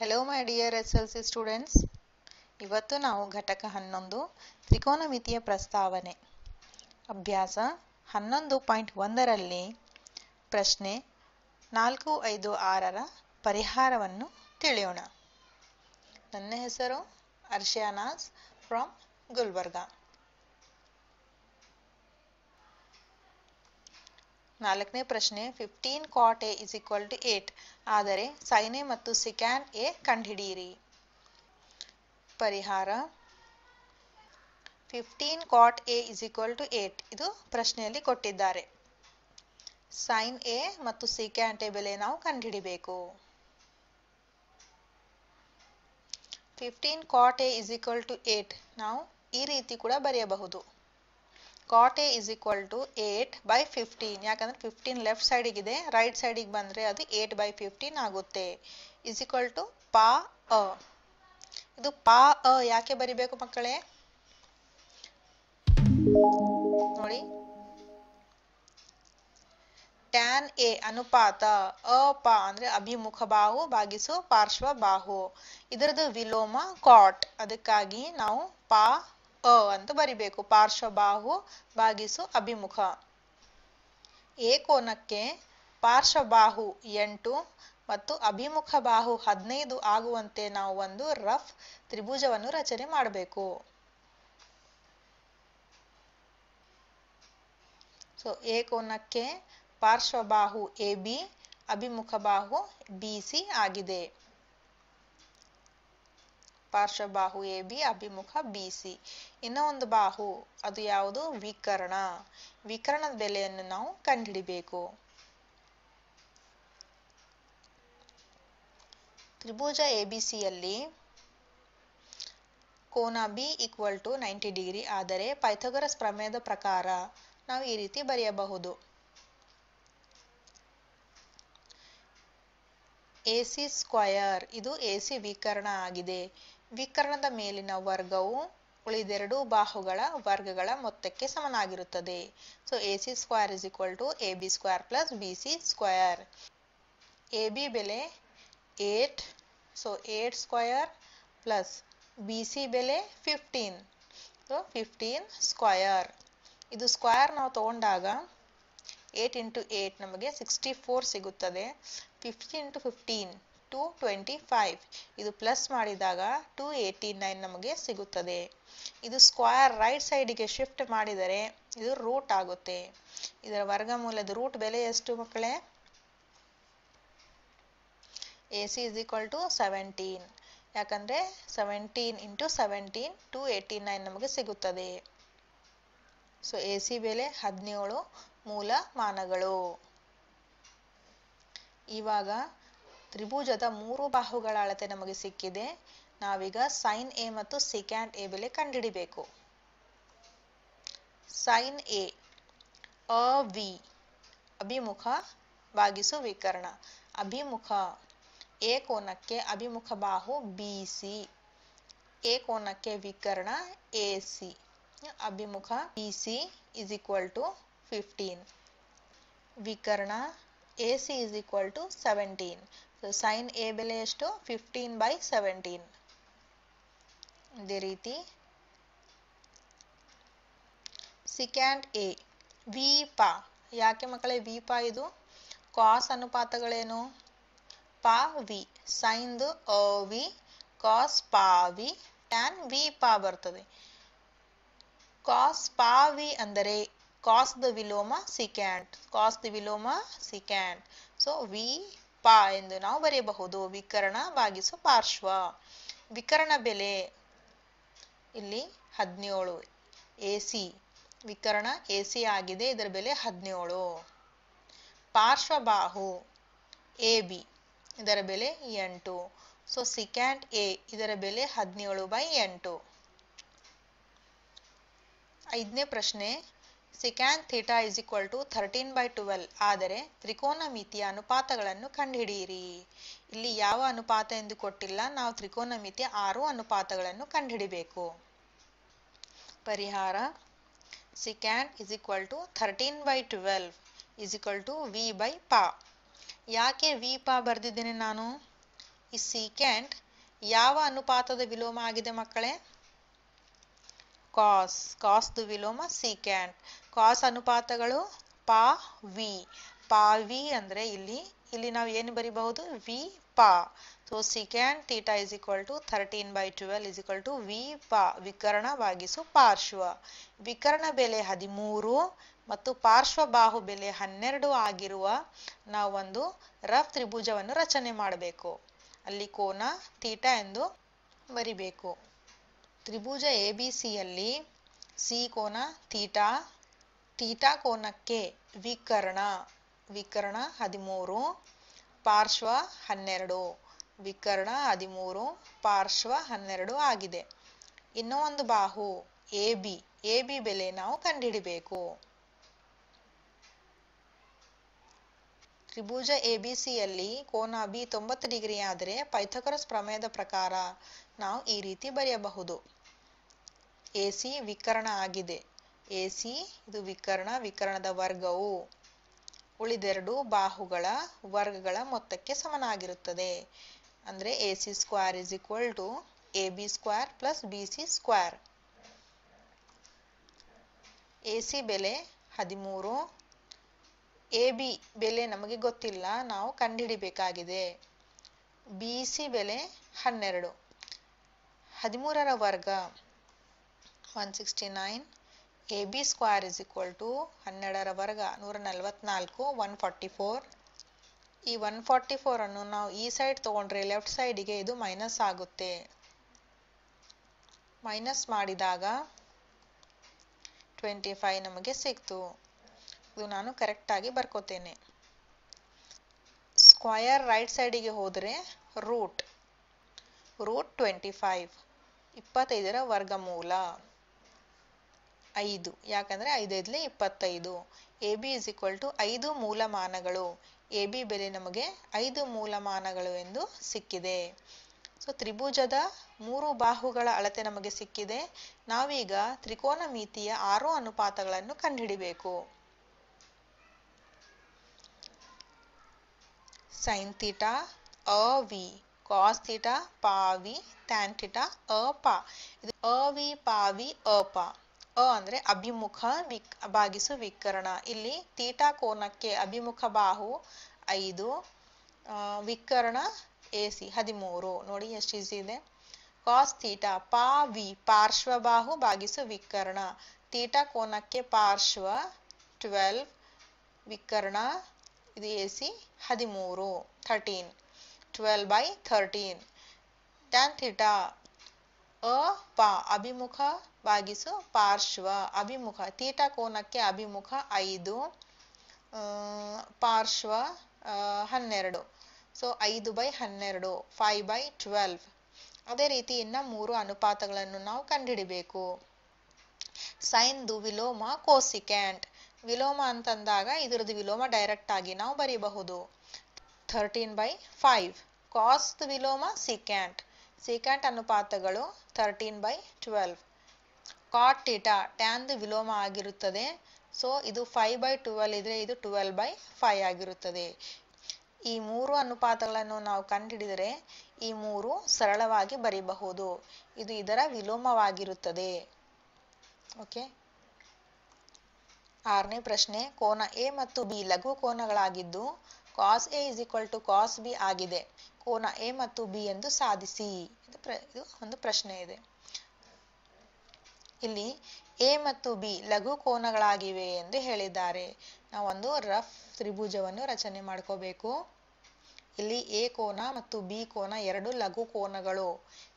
Hello my dear SLC students इवत्तु नावु घटक 11 त्रिकोणमितिय प्रस्तावने अभ्यास 11.1 रल्ली प्रश्ने 4, 5, 6 ರ ಪರಿಹಾರವನ್ನು ತಿಳಿಯೋಣ। ನನ್ನ ಹೆಸರು ಅರ್ಶಿಯಾನಾಸ್ ಫ್ರಮ್ ಗುಲ್ಬರ್ಗಾ। 4ನೇ ಪ್ರಶ್ನೆ 15 cot a is equal to 8 ಆದರೆ sin a ಮತ್ತು secant a ಕಂಡುಹಿಡಿಯಿರಿ। ಪರಿಹಾರ 15 cot a is equal to 8 ಇದು ಪ್ರಶ್ನೆಯಲ್ಲಿ ಕೊಟ್ಟಿದ್ದಾರೆ। sin a ಮತ್ತು secant a ಬೆಲೆ ನಾವು ಕಂಡುಹಿಡಿಯಬೇಕು। 15 cot a is equal to 8 ನಾವು ಈ ರೀತಿ ಕೂಡ ಬರೆಯಬಹುದು। cot a is equal to 8/15 ಯಾಕಂದ್ರೆ 15 ಲೆಫ್ಟ್ ಸೈಡ್ ಗೆ ಇದೆ, ರೈಟ್ ಸೈಡ್ ಗೆ ಬಂದ್ರೆ ಅದು 8/15 ಆಗುತ್ತೆ। is equal to pa a। ಇದು pa a ಯಾಕೆ ಬರಿಬೇಕು ಮಕ್ಕಳೇ ನೋಡಿ, tan a ಅನುಪಾತ ಅಪ ಅಂದ್ರೆ ಅಭಿಮುಖ ಬಾಹು ಭಾಗಿಸು ಪಾರ್ಶ್ವ ಬಾಹು, ಇದರದು ವಿಲೋಮ cot, ಅದಕ್ಕಾಗಿ ನಾವು pa अ अंत बरीबेकु पार्श्व बाहु भागिसु अभिमुख। ए कोनक्के पार्श्व बाहु 8 मत्तु अभिमुख बाहु 15 आगुवंते नावु ओंदु रफ त्रिभुजवन्नु रचने माडबेकु। सो ए कोनक्के पार्श्व बाहु AB अभिमुख बाहु BC आगिदे। पार्श्व बाहु AB अभिमुख BC इन्नोंदु बाहु अदु यावुदु विकर्ण, विकर्णद बेलेयन्नु नावु कंडुहिडियबेकु। त्रिभुज ABC यल्ली कोन B equal to 90 डिग्री आदरे ಪೈಥಾಗರಸ್ ಪ್ರಮೇಯದ ಪ್ರಕಾರ ನಾವು ಈ ರೀತಿ ಬರೆಯಬಹುದು। AC ಸ್ಕ್ವೇರ್ ಇದು AC ವಿಕರ್ಣ ಆಗಿದೆ, ವಿಕರ್ಣದ ಮೇಲಿನ ವರ್ಗವು ಉಳಿದೆರಡು ಬಾಹುಗಳ ವರ್ಗಗಳ ಮೊತ್ತಕ್ಕೆ ಸಮನಾಗಿರುತ್ತದೆ। So AC square is equal to AB square plus BC square. AB ಬೆಲೆ 8, ಸೋ 8 ಸ್ಕ್ವೇರ್ plus BC ಬೆಲೆ 15, ಸೋ 15 ಸ್ಕ್ವೇರ್। ಇದು ಸ್ಕ್ವೇರ್ ನಾವು ತಗೊಂಡಾಗ 8 × 8 ನಮಗೆ 64 ಸಿಗುತ್ತದೆ। 15 × 15 225, ಇದು ಪ್ಲಸ್ ಮಾಡಿದಾಗ 289 ನಮಗೆ ಸಿಗುತ್ತದೆ। ಇದು ಸ್ಕ್ವೇರ್ ರೈಟ್ ಸೈಡ್ ಗೆ ಶಿಫ್ಟ್ ಮಾಡಿದರೆ ಇದು ರೂಟ್ ಆಗುತ್ತೆ। ಇದರ ವರ್ಗಮೂಲದ ರೂಟ್ ಬೆಲೆ ಎಷ್ಟು ಮಕ್ಕಳೇ? AC is equal to 17 ಯಾಕಂದ್ರೆ 17 × 17 289 ನಮಗೆ ಸಿಗುತ್ತದೆ। ಸೊ AC ಬೆಲೆ 17 ಮೂಲ ಮಾನಗಳು। ಇವಾಗ त्रिभुजದ ಮೂರು ಬಾಹುಗಳ ಅಳತೆ ನಮಗೆ ಸಿಕ್ಕಿದೆ। ನಾವೀಗ sin a ಮತ್ತು secant a ಬೆಲೆ ಕಂಡುಹಿಡಿಯಬೇಕು। sin a AV ಅಭಿಮುಖ ಭಾಗಿಸು ವಿಕರ್ಣ, ಅಭಿಮುಖ a ಕೋನಕ್ಕೆ ಅಭಿಮುಖ ಬಾಹು BC, a ಕೋನಕ್ಕೆ ವಿಕರ್ಣ AC, ಅಭಿಮುಖ BC is equal to 15, ವಿಕರ್ಣ AC is equal to 17। So sin A ಬೆಲೆ ಎಷ್ಟು? 15/17। ಅದೇ ರೀತಿ secant A ವಿಪ, ಯಾಕೆ ಮಕ್ಕಳೇ ವಿಪ? ಇದು cos ಅನುಪಾತಗಳೇನು? ಪಾ ವಿ, sin ದು ಅ ವಿ, cos ಪಾ ವಿ, tan ವಿಪ ಬರ್ತದೆ। cos ಪಾ ವಿ ಅಂದರೆ cos ದ ವಿಲೋಮ secant, cos ದ ವಿಲೋಮ secant। ಸೋ ವಿ ಪಾ ಎಂದು ನಾವು ಬರೆಯಬಹುದು, ವಿಕರ್ಣ ಭಾಗಿಸು ಪಾರ್ಶ್ವ। ವಿಕರ್ಣ ಬೆಲೆ ಇಲ್ಲಿ 17, AC ವಿಕರ್ಣ AC ಆಗಿದೆ, ಇದರ ಬೆಲೆ 17। ಪಾರ್ಶ್ವ ಬಾಹು AB ಇದರ ಬೆಲೆ 8, ಸೋ secant A ಇದರ ಬೆಲೆ 17/8। 5ನೇ ಪ್ರಶ್ನೆ secant theta is equal to 13/12 ಆದರೆ ತ್ರಿಕೋನಮಿತಿಯ ಅನುಪಾತಗಳನ್ನು ಕಂಡುಹಿಡಿಯಿರಿ। ಇಲ್ಲಿ ಯಾವ ಅನುಪಾತ ಎಂದು ಕೊಟ್ಟಿಲ್ಲ, ನಾವು ತ್ರಿಕೋನಮಿತಿಯ 6 ಅನುಪಾತಗಳನ್ನು ಕಂಡುಹಿಡಿಯಬೇಕು। ಪರಿಹಾರ secant is equal to 13/12 is equal to v by pa। ಯಾಕೆ v pa ಬರ್ದಿದ್ದೇನೆ ನಾನು? ಈ secant ಯಾವ ಅನುಪಾತದ ವಿಲೋಮ ಆಗಿದೆ ಮಕ್ಕಳೇ cos cos ದು ವಿಲೋಮ secant cos ಅನುಪಾತಗಳು pa v ಅಂದ್ರೆ ಇಲ್ಲಿ ಇಲ್ಲಿ ನಾವು ಏನು ಬರೆಯಬಹುದು v pa so secant theta is equal to 13 by 12 is equal to v pa ವಿಕರ್ಣ ಭಾಗಿಸು ಪಾರ್ಶ್ವ ವಿಕರ್ಣ ಬೆಲೆ 13 ಮತ್ತು ಪಾರ್ಶ್ವ ಬಾಹು ಬೆಲೆ 12 ಆಗಿರುವ ನಾವು ಒಂದು ರಫ್ ತ್ರಿಭುಜವನ್ನು ರಚನೆ ಮಾಡಬೇಕು ಅಲ್ಲಿ ಕೋನ ಥೀಟಾ ಎಂದು ಬರಿಬೇಕು ತ್ರಿಭುಜ ABC ಯಲ್ಲಿ C ಕೋನ ಥೀಟಾ ಥೀಟಾ ಕೋನಕ್ಕೆ ವಿಕರ್ಣ ವಿಕರ್ಣ 13 ಪಾರ್ಶ್ವ 12 ವಿಕರ್ಣ 13 ಪಾರ್ಶ್ವ 12 ಆಗಿದೆ ಇನ್ನೂ ಒಂದು ಬಾಹು AB ಬೆಲೆ ನಾವು ಕಂಡುಹಿಡಿಯಬೇಕು त्रिभुज ABC ಯಲ್ಲಿ ಕೋನ B 90 ಡಿಗ್ರಿ ಆದರೆ ಪೈಥಾಗರಸ್ ಪ್ರಮೇಯದ ಪ್ರಕಾರ ನಾವು ಈ ರೀತಿ ಬರೆಯಬಹುದು AC ವಿಕರ್ಣ ಆಗಿದೆ AC ಇದು ವಿಕರ್ಣ ವಿಕರ್ಣದ ವರ್ಗವು ಉಳಿದೆರಡು ಬಾಹುಗಳ ವರ್ಗಗಳ ಮೊತ್ತಕ್ಕೆ ಸಮನಾಗಿರುತ್ತದೆ ಅಂದ್ರೆ AC² = AB² + BC² AC ಬೆಲೆ 13 AB ಬೆಲೆ ನಮಗೆ ಗೊತ್ತಿಲ್ಲ ನಾವು ಕಂಡುಹಿಡಿಯಬೇಕಾಗಿದೆ BC ಬೆಲೆ 12 13 ರ ವರ್ಗ 169 AB² = 12 ರ ವರ್ಗ 144 144 ಈ 144 ಅನ್ನು ನಾವು ಈ ಸೈಡ್ ತಗೊಂಡ್ರೆ ಲೆಫ್ಟ್ ಸೈಡ್ ಗೆ ಇದು ಮೈನಸ್ ಆಗುತ್ತೆ ಮೈನಸ್ ಮಾಡಿದಾಗ 25 ನಮಗೆ ಸಿಕ್ತು ನಾನು ಕರೆಕ್ಟ್ ಆಗಿ ಬರ್ಕೋತೇನೆ ಸ್ಕ್ವೇರ್ ರೈಟ್ ಸೈಡ್ ಗೆ ಹೋದರೆ √25 25 ರ ವರ್ಗಮೂಲ 5 ಯಾಕಂದ್ರೆ 5 25 AB = 5 ಮೂಲಮಾನಗಳು AB ಬೆಲೆ ನಮಗೆ 5 ಮೂಲಮಾನಗಳು ಎಂದು ಸಿಕ್ಕಿದೆ ಸೋ ತ್ರಿಭುಜದ 3 ಬಾಹುಗಳ ಅಳತೆ ನಮಗೆ ಸಿಕ್ಕಿದೆ ನಾವೀಗ ತ್ರಿಕೋನಮಿತಿಯ 6 ಅನುಪಾತಗಳನ್ನು ಕಂಡುಹಿಡಿಯಬೇಕು sin theta av cos theta pav tan theta apa idu av pav apa a andre abhimukha bhagisu vikarana illi theta konakke abhimukha bahu 5 vikarana ac 13 nodi ಎಷ್ಟು easy ide cos theta pav parshva bahu bhagisu vikarana theta konakke parshva 12 vikarana इदु AC 13 12 by 13 tan theta apa अभिमुखा भागिसु पार्श्व अभिमुख theta कोणक्के अभिमुख 5 पार्श्व 12 so 5 by 12 5 by 12 अदे रीति इन्न 3 ಅನುಪಾತಗಳನ್ನು ನಾವು ಕಂಡುಹಿಡಿಯಬೇಕು sin ದು ವಿಲೋಮ cosecant ವಿಲೋಮ ಅಂತಂದಾಗ ಇದರದು ವಿಲೋಮ ಡೈರೆಕ್ಟ್ ಆಗಿ ನಾವು ಬರೆಯಬಹುದು 13/5 cos ದು ವಿಲೋಮ secant secant ಅನುಪಾತಗಳು 13/12 cot theta tan ದು ವಿಲೋಮ ಆಗಿರುತ್ತದೆ ಸೋ ಇದು 5/12 ಇದ್ರೆ ಇದು 12/5 ಆಗಿರುತ್ತದೆ ಈ 3 ಅನುಪಾತಗಳನ್ನು ನಾವು ಕಂಡುಹಿಡಿದರೆ ಈ 3 ಸರಳವಾಗಿ ಬರೆಯಬಹುದು ಇದು ಇದರ ವಿಲೋಮವಾಗಿರುತ್ತದೆ ಓಕೆ आरने प्रश्ने कोण A ಮತ್ತು B ಲಘು ಕೋನಗಳಾಗಿದ್ದು cos A = cos B ಆಗಿದೆ ಕೋನ A ಮತ್ತು B ಎಂದು ಸಾಧಿಸಿ ಇದು ಒಂದು ಪ್ರಶ್ನೆ ಇದೆ ಇಲ್ಲಿ A ಮತ್ತು B ಲಘು ಕೋನಗಳಾಗಿವೆ ಎಂದು ಹೇಳಿದ್ದಾರೆ ನಾವು ಒಂದು ರಫ್ ತ್ರಿಭುಜವನ್ನು ರಚನೆ ಮಾಡಬೇಕು ಇಲ್ಲಿ A ಕೋನ ಮತ್ತು B ಕೋನ ಎರಡು ಲಘು ಕೋನಗಳು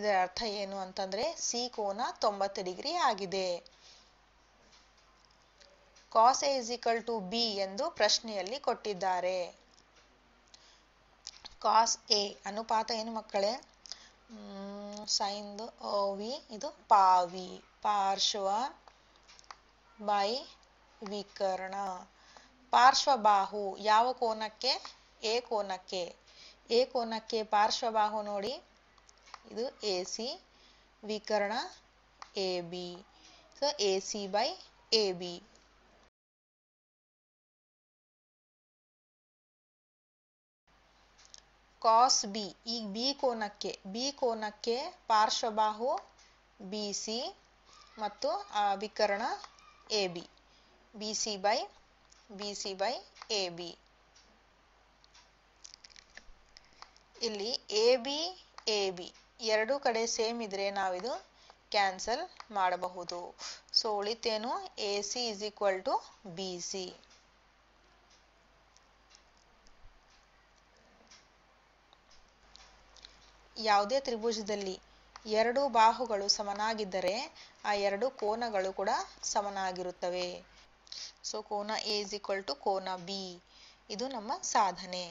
ಇದರ ಅರ್ಥ ಏನು ಅಂತಂದ್ರೆ C ಕೋನ 90 ಡಿಗ್ರಿ ಆಗಿದೆ cos A = B ಎಂದು ಪ್ರಶ್ನೆಯಲ್ಲಿ ಕೊಟ್ಟಿದ್ದಾರೆ cos A ಅನುಪಾತ ಏನು ಮಕ್ಕಳೇ sin ದು OV ಇದು ಪಾವಿ ಪಾರ್ಶ್ವ ಬೈ ವಿಕರ್ಣ ಪಾರ್ಶ್ವ ಬಾಹು ಯಾವ ಕೋನಕ್ಕೆ A ಕೋನಕ್ಕೆ ಪಾರ್ಶ್ವ ಬಾಹು ನೋಡಿ ಇದು AC ವಿಕರ್ಣ AB so AC/AB cos B ಈ B ಕೋನಕ್ಕೆ ಪಾರ್ಶ್ವಬಾಹು BC ಮತ್ತು ವಿಕರ್ಣ AB BC by AB ಇಲ್ಲಿ AB ಎರಡು ಕಡೆ ಸೇಮ್ ಇದ್ರೆ ನಾವು ಇದು ಕ್ಯಾನ್ಸಲ್ ಮಾಡಬಹುದು ಸೋ ಉಳಿತೇನು AC = BC ಯಾವುದೇ ತ್ರಿಭುಜದಲ್ಲಿ ಎರಡು ಬಾಹುಗಳು ಸಮನಾಗಿದ್ದರೆ ಆ ಎರಡು ಕೋನಗಳು ಕೂಡ ಸಮನಾಗಿರುತ್ತವೆ ಸೋ ಕೋನ A = ಕೋನ B ಇದು ನಮ್ಮ ಸಾಧನೆ।